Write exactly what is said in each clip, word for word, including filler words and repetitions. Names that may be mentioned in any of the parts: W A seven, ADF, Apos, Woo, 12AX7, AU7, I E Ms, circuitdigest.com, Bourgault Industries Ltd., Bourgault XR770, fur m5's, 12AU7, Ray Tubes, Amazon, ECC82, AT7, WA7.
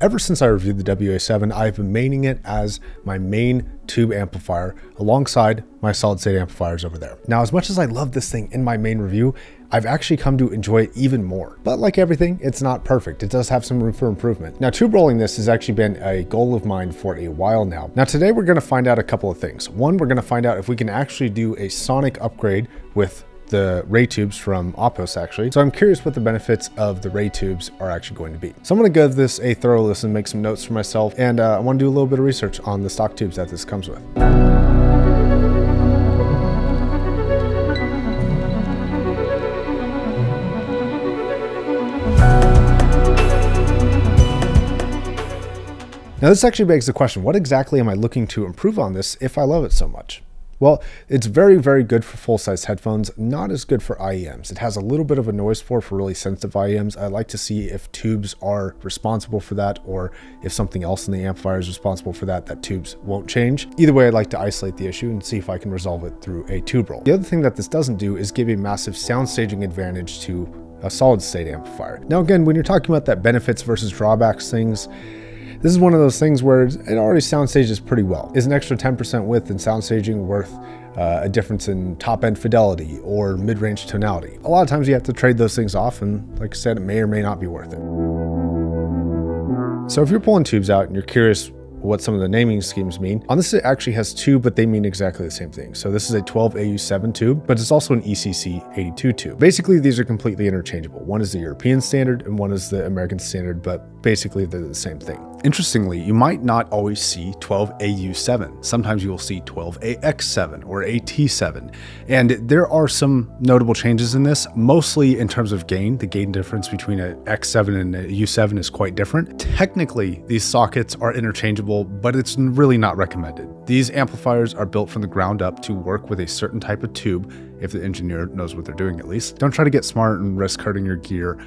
Ever since I reviewed the W A seven, I've been maining it as my main tube amplifier alongside my solid state amplifiers over there. Now, as much as I love this thing in my main review, I've actually come to enjoy it even more. But like everything, it's not perfect. It does have some room for improvement. Now, tube rolling this has actually been a goal of mine for a while now. Now, today we're gonna find out a couple of things. One, we're gonna find out if we can actually do a sonic upgrade with the Ray Tubes from Apos, actually. So I'm curious what the benefits of the Ray Tubes are actually going to be. So I'm gonna give this a thorough listen, make some notes for myself, and uh, I wanna do a little bit of research on the stock tubes that this comes with. Now, this actually begs the question, what exactly am I looking to improve on this if I love it so much? Well, it's very, very good for full-size headphones, not as good for I E Ms. It has a little bit of a noise floor for really sensitive I E Ms. I like to see if tubes are responsible for that, or if something else in the amplifier is responsible for that, that tubes won't change. Either way, I'd like to isolate the issue and see if I can resolve it through a tube roll. The other thing that this doesn't do is give a massive sound staging advantage to a solid state amplifier. Now, again, when you're talking about that benefits versus drawbacks things, this is one of those things where it already sound stages pretty well. Is an extra ten percent width in sound staging worth uh, a difference in top end fidelity or mid-range tonality? A lot of times you have to trade those things off, and like I said, it may or may not be worth it. So if you're pulling tubes out and you're curious what some of the naming schemes mean, on this it actually has two, but they mean exactly the same thing. So this is a twelve A U seven tube, but it's also an E C C eighty-two tube. Basically, these are completely interchangeable. One is the European standard and one is the American standard, but basically they're the same thing. Interestingly, you might not always see twelve A U seven. Sometimes you will see twelve A X seven or A T seven. And there are some notable changes in this, mostly in terms of gain. The gain difference between an X seven and a U seven is quite different. Technically, these sockets are interchangeable, but it's really not recommended. These amplifiers are built from the ground up to work with a certain type of tube, if the engineer knows what they're doing at least. Don't try to get smart and risk hurting your gear.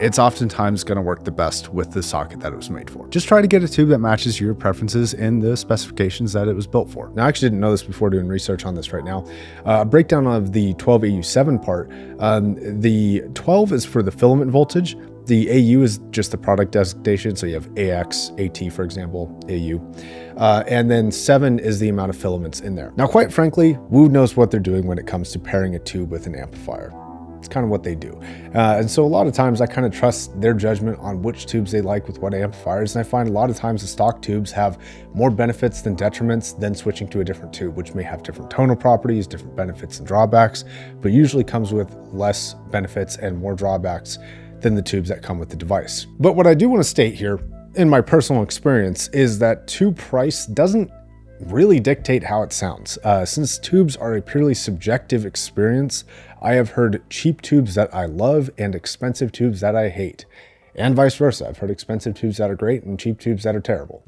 It's oftentimes going to work the best with the socket that it was made for. Just try to get a tube that matches your preferences and the specifications that it was built for. Now, I actually didn't know this before doing research on this right now. Uh, a breakdown of the twelve A U seven part, um, the twelve is for the filament voltage. The A U is just the product designation, so you have A X, A T, for example, A U. Uh, and then seven is the amount of filaments in there. Now, quite frankly, Woo knows what they're doing when it comes to pairing a tube with an amplifier. It's kind of what they do. Uh, and so a lot of times I kind of trust their judgment on which tubes they like with what amplifiers. And I find a lot of times the stock tubes have more benefits than detriments than switching to a different tube, which may have different tonal properties, different benefits and drawbacks, but usually comes with less benefits and more drawbacks than the tubes that come with the device. But what I do want to state here, in my personal experience, is that tube price doesn't really dictate how it sounds. Uh, since tubes are a purely subjective experience, I have heard cheap tubes that I love and expensive tubes that I hate, and vice versa. I've heard expensive tubes that are great and cheap tubes that are terrible.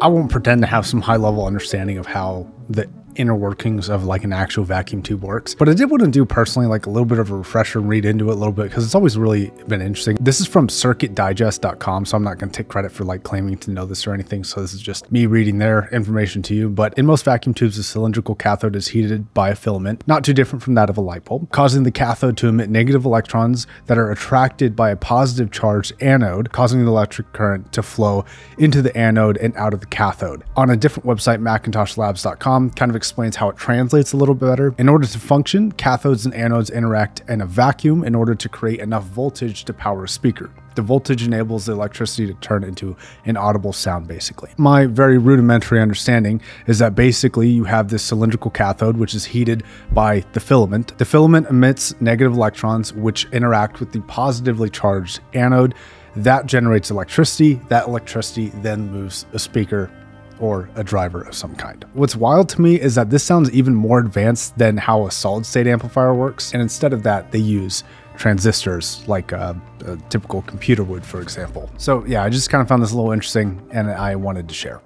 I won't pretend to have some high-level understanding of how the inner workings of like an actual vacuum tube works, but I did want to do personally like a little bit of a refresher and read into it a little bit, because it's always really been interesting. This is from circuit digest dot com, so I'm not going to take credit for like claiming to know this or anything, so this is just me reading their information to you. But in most vacuum tubes, the cylindrical cathode is heated by a filament, not too different from that of a light bulb, causing the cathode to emit negative electrons that are attracted by a positive charged anode, causing the electric current to flow into the anode and out of the cathode. On a different website, macintoshlabs dot com, kind of explains how it translates a little better. In order to function, cathodes and anodes interact in a vacuum in order to create enough voltage to power a speaker. The voltage enables the electricity to turn into an audible sound, basically. My very rudimentary understanding is that basically you have this cylindrical cathode, which is heated by the filament. The filament emits negative electrons, which interact with the positively charged anode. That generates electricity. That electricity then moves a speaker or a driver of some kind. What's wild to me is that this sounds even more advanced than how a solid state amplifier works. And instead of that, they use transistors like a, a typical computer would, for example. So yeah, I just kind of found this a little interesting and I wanted to share.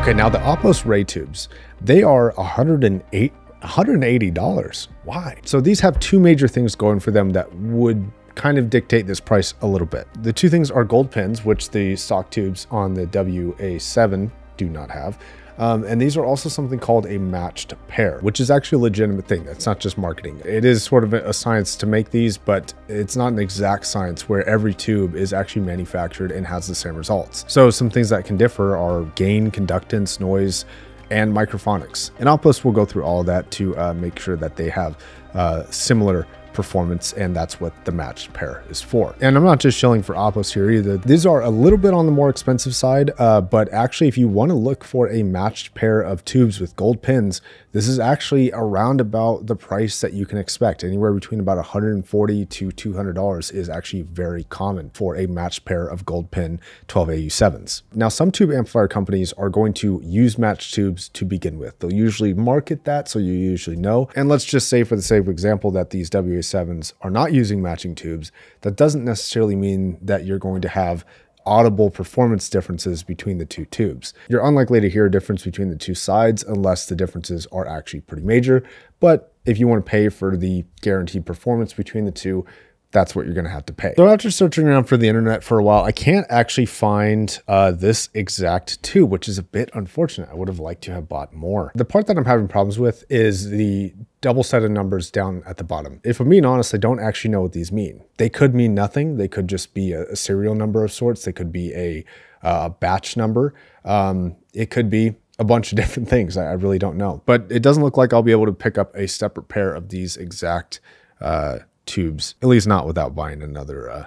Okay, now the Apos Ray Tubes, they are one hundred eight one hundred eighty dollars. Why? So these have two major things going for them that would kind of dictate this price a little bit. The two things are gold pins, which the stock tubes on the W A seven do not have. Um, and these are also something called a matched pair, which is actually a legitimate thing. That's not just marketing. It is sort of a science to make these, but it's not an exact science where every tube is actually manufactured and has the same results. So some things that can differ are gain, conductance, noise, and microphonics. And Apos will go through all of that to uh, make sure that they have uh, similar performance, and that's what the matched pair is for. And I'm not just shilling for Apos here either. These are a little bit on the more expensive side, uh, but actually if you want to look for a matched pair of tubes with gold pins, this is actually around about the price that you can expect. Anywhere between about one hundred forty to two hundred dollars is actually very common for a matched pair of gold pin twelve A U sevens. Now, some tube amplifier companies are going to use matched tubes to begin with. They'll usually market that, so you usually know. And let's just say for the sake of example that these W A sevens are not using matching tubes. That doesn't necessarily mean that you're going to have audible performance differences between the two tubes. You're unlikely to hear a difference between the two sides unless the differences are actually pretty major, but if you want to pay for the guaranteed performance between the two, that's what you're going to have to pay. So after searching around for the internet for a while, I can't actually find uh, this exact tube, which is a bit unfortunate. I would have liked to have bought more. The part that I'm having problems with is the double set of numbers down at the bottom. If I'm being honest, I don't actually know what these mean. They could mean nothing. They could just be a, a serial number of sorts. They could be a uh, batch number. Um, it could be a bunch of different things. I, I really don't know. But it doesn't look like I'll be able to pick up a separate pair of these exact uh, tubes, at least not without buying another uh,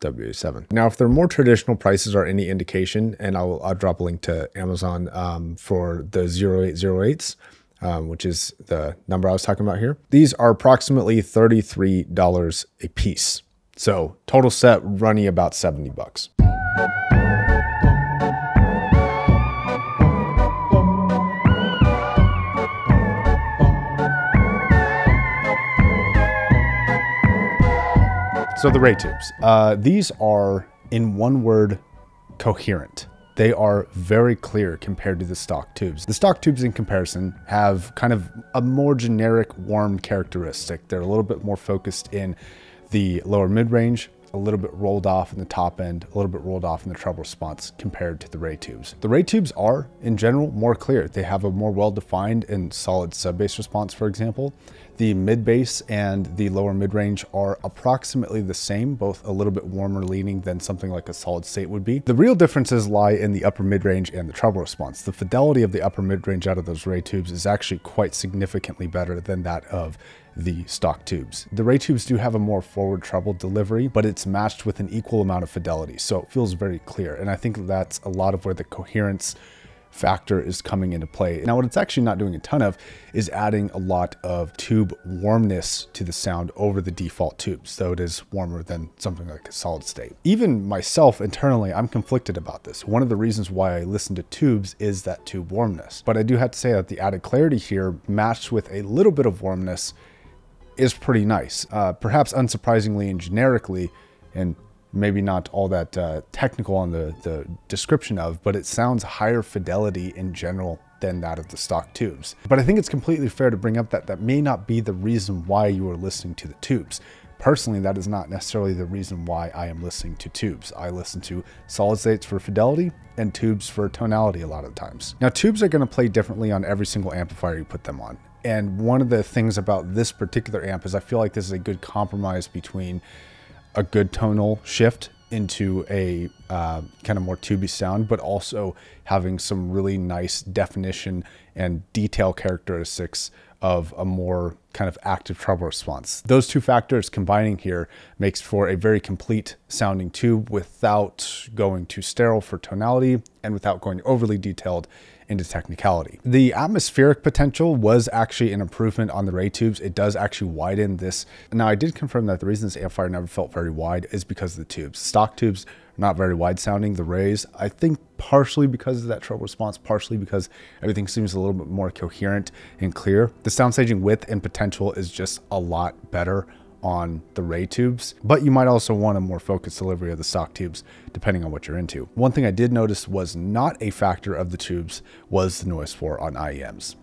W A seven. Now, if their more traditional prices are any indication, and I'll, I'll drop a link to Amazon um, for the oh eight oh eights, um, which is the number I was talking about here. These are approximately thirty-three dollars a piece. So total set running about seventy bucks. So the Ray Tubes, uh, these are, in one word, coherent. They are very clear compared to the stock tubes. The stock tubes in comparison have kind of a more generic warm characteristic. They're a little bit more focused in the lower mid-range, a little bit rolled off in the top end, a little bit rolled off in the treble response compared to the Ray Tubes. The Ray Tubes are, in general, more clear. They have a more well-defined and solid sub-bass response, for example. The mid-bass and the lower mid-range are approximately the same, both a little bit warmer leaning than something like a solid state would be. The real differences lie in the upper mid-range and the treble response. The fidelity of the upper mid-range out of those Ray Tubes is actually quite significantly better than that of the stock tubes. The Ray Tubes do have a more forward treble delivery, but it's matched with an equal amount of fidelity, so it feels very clear. And I think that's a lot of where the coherence factor is coming into play. Now, what it's actually not doing a ton of is adding a lot of tube warmness to the sound over the default tubes, so it is warmer than something like a solid state. Even myself internally, I'm conflicted about this. One of the reasons why I listen to tubes is that tube warmness, but I do have to say that the added clarity here matched with a little bit of warmness is pretty nice. Uh, perhaps unsurprisingly and generically, and maybe not all that uh, technical on the, the description of, but it sounds higher fidelity in general than that of the stock tubes. But I think it's completely fair to bring up that that may not be the reason why you are listening to the tubes. Personally, that is not necessarily the reason why I am listening to tubes. I listen to solid states for fidelity and tubes for tonality a lot of times. Now, tubes are gonna play differently on every single amplifier you put them on. And one of the things about this particular amp is I feel like this is a good compromise between a good tonal shift into a uh, kind of more tubey sound, but also having some really nice definition and detail characteristics of a more kind of active treble response. Those two factors combining here makes for a very complete sounding tube without going too sterile for tonality and without going overly detailed into technicality. The atmospheric potential was actually an improvement on the Ray Tubes. It does actually widen this. Now, I did confirm that the reason this amplifier never felt very wide is because of the tubes. Stock tubes are not very wide sounding. The Rays, I think partially because of that treble response, partially because everything seems a little bit more coherent and clear. The soundstaging width and potential is just a lot better on the Ray Tubes, but you might also want a more focused delivery of the stock tubes depending on what you're into. One thing I did notice was not a factor of the tubes was the noise floor on I E Ms.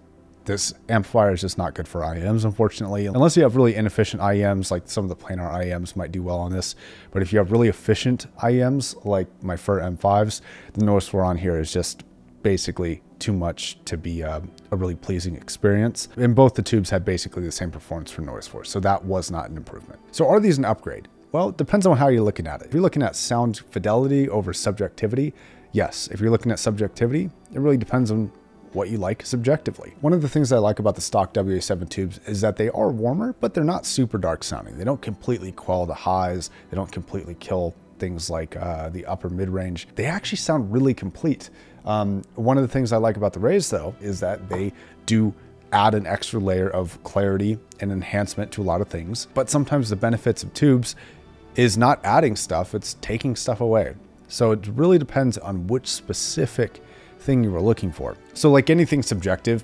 This amplifier is just not good for I E Ms, unfortunately, unless you have really inefficient I E Ms, like some of the planar I E Ms might do well on this. But if you have really efficient I E Ms, like my Fur M fives, the noise floor on here is just basically too much to be uh, a really pleasing experience. And both the tubes had basically the same performance for noise floor, so that was not an improvement. So are these an upgrade? Well, it depends on how you're looking at it. If you're looking at sound fidelity over subjectivity, yes. If you're looking at subjectivity, it really depends on what you like subjectively. One of the things I like about the stock W A seven tubes is that they are warmer, but they're not super dark sounding. They don't completely quell the highs. They don't completely kill things like uh, the upper mid-range. They actually sound really complete. Um, one of the things I like about the Rays though is that they do add an extra layer of clarity and enhancement to a lot of things, but sometimes the benefits of tubes is not adding stuff, it's taking stuff away. So it really depends on which specific thing you were looking for. So like anything subjective,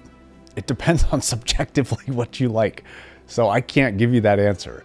it depends on subjectively what you like. So I can't give you that answer.